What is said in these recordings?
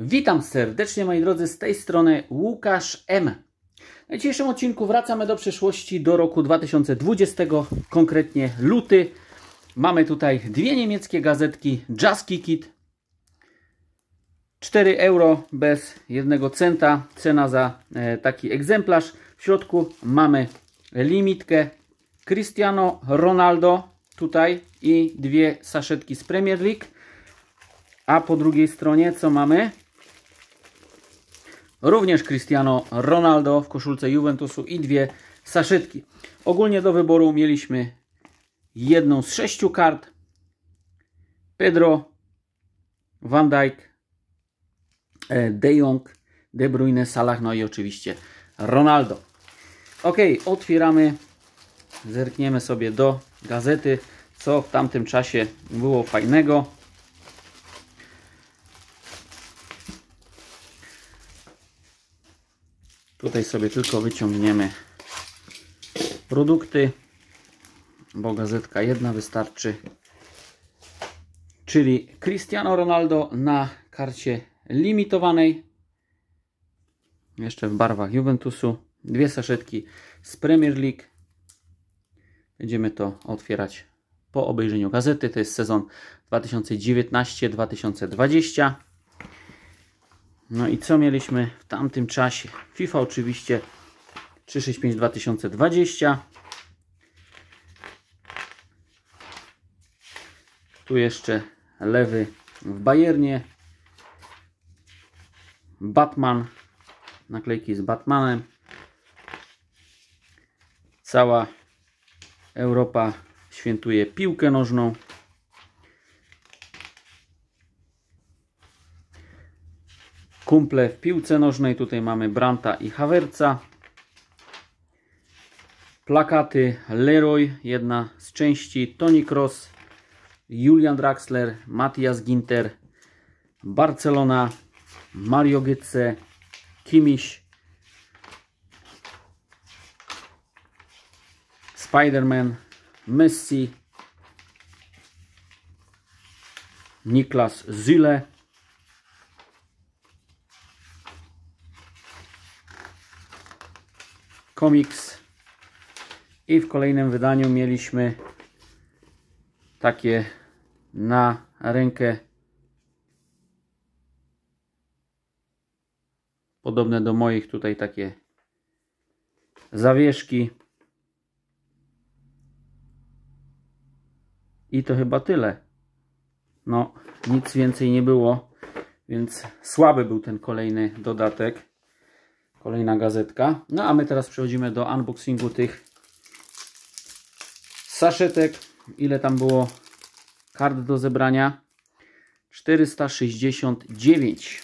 Witam serdecznie, moi drodzy, z tej strony Łukasz M. Na dzisiejszym odcinku wracamy do przyszłości, do roku 2020, konkretnie luty. Mamy tutaj dwie niemieckie gazetki, Just Kick It, 4 euro bez jednego centa, cena za taki egzemplarz. W środku mamy limitkę Cristiano Ronaldo tutaj i dwie saszetki z Premier League. A po drugiej stronie co mamy? Również Cristiano Ronaldo w koszulce Juventusu i dwie saszetki. Ogólnie do wyboru mieliśmy jedną z 6 kart. Pedro, Van Dijk, De Jong, De Bruyne, Salah, no i oczywiście Ronaldo. Ok, otwieramy, zerkniemy sobie do gazety, co w tamtym czasie było fajnego. Tutaj sobie tylko wyciągniemy produkty, bo gazetka jedna wystarczy. Czyli Cristiano Ronaldo na karcie limitowanej. Jeszcze w barwach Juventusu. Dwie saszetki z Premier League. Będziemy to otwierać po obejrzeniu gazety. To jest sezon 2019-2020. No i co mieliśmy w tamtym czasie? FIFA oczywiście 365 2020. Tu jeszcze lewy w Bayernie. Batman. Naklejki z Batmanem. Cała Europa świętuje piłkę nożną. Kumple w piłce nożnej, tutaj mamy Brandta i Havertza. Plakaty Leroy, jedna z części, Toni Kroos, Julian Draxler, Matthias Ginter, Barcelona, Mario Götze, Kimmich, Spiderman, Messi, Niklas Züle, Komiks. I w kolejnym wydaniu mieliśmy takie na rękę podobne do moich tutaj takie zawieszki i to chyba tyle. No nic więcej nie było, więc słaby był ten kolejny dodatek. Kolejna gazetka. No a my teraz przechodzimy do unboxingu tych saszetek. Ile tam było kart do zebrania? 469.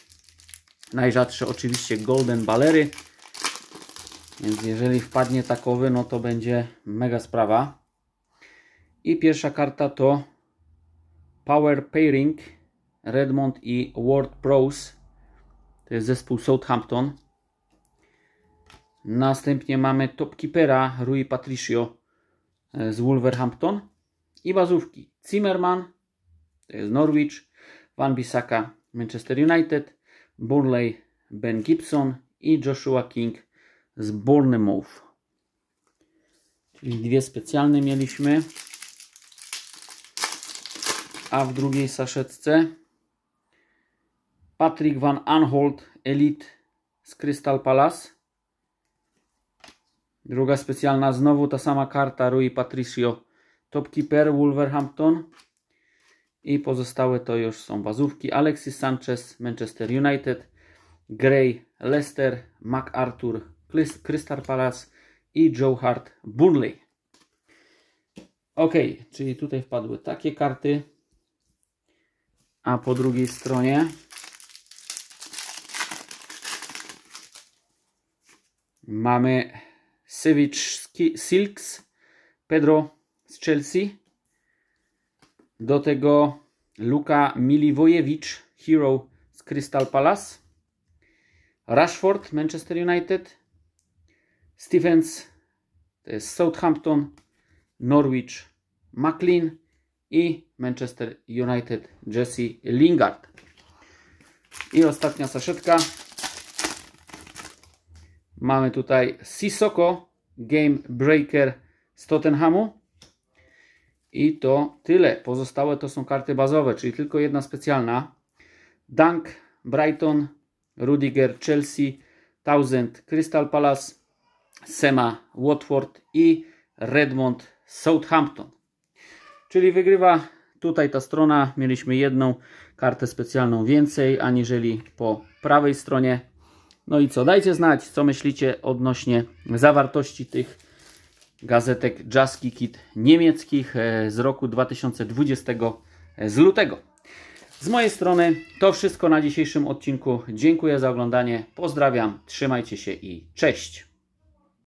Najrzadsze oczywiście golden ballery. Więc jeżeli wpadnie takowy, no to będzie mega sprawa. I pierwsza karta to Power Pairing Redmond i World Pros. To jest zespół Southampton. Następnie mamy topkeepera Rui Patricio z Wolverhampton i bazówki Zimmerman, to jest Norwich, Van Bissaka, Manchester United, Burnley, Ben Gibson i Joshua King z Bournemouth. Czyli dwie specjalne mieliśmy. A w drugiej saszetce Patrick Van Aanholt Elite z Crystal Palace. Druga specjalna, znowu ta sama karta, Rui Patricio, topkeeper Wolverhampton. I pozostałe to już są bazówki. Alexis Sanchez, Manchester United, Gray, Leicester, MacArthur, Crystal Palace i Joe Hart, Burnley. Ok, czyli tutaj wpadły takie karty. A po drugiej stronie mamy Savage Silks, Pedro z Chelsea, do tego Luka Milivojevic, Hero z Crystal Palace, Rashford, Manchester United, Stevens, to jest Southampton, Norwich, McLean i Manchester United, Jesse Lingard. I ostatnia saszetka. Mamy tutaj Sissoko, Game Breaker z Tottenhamu. I to tyle. Pozostałe to są karty bazowe, czyli tylko jedna specjalna. Dunk, Brighton, Rudiger, Chelsea, Townsend, Crystal Palace, Sema, Watford i Redmond, Southampton. Czyli wygrywa tutaj ta strona. Mieliśmy jedną kartę specjalną więcej, aniżeli po prawej stronie. No i co? Dajcie znać, co myślicie odnośnie zawartości tych gazetek Just Kick It niemieckich z roku 2020 z lutego. Z mojej strony to wszystko na dzisiejszym odcinku. Dziękuję za oglądanie. Pozdrawiam, trzymajcie się i cześć!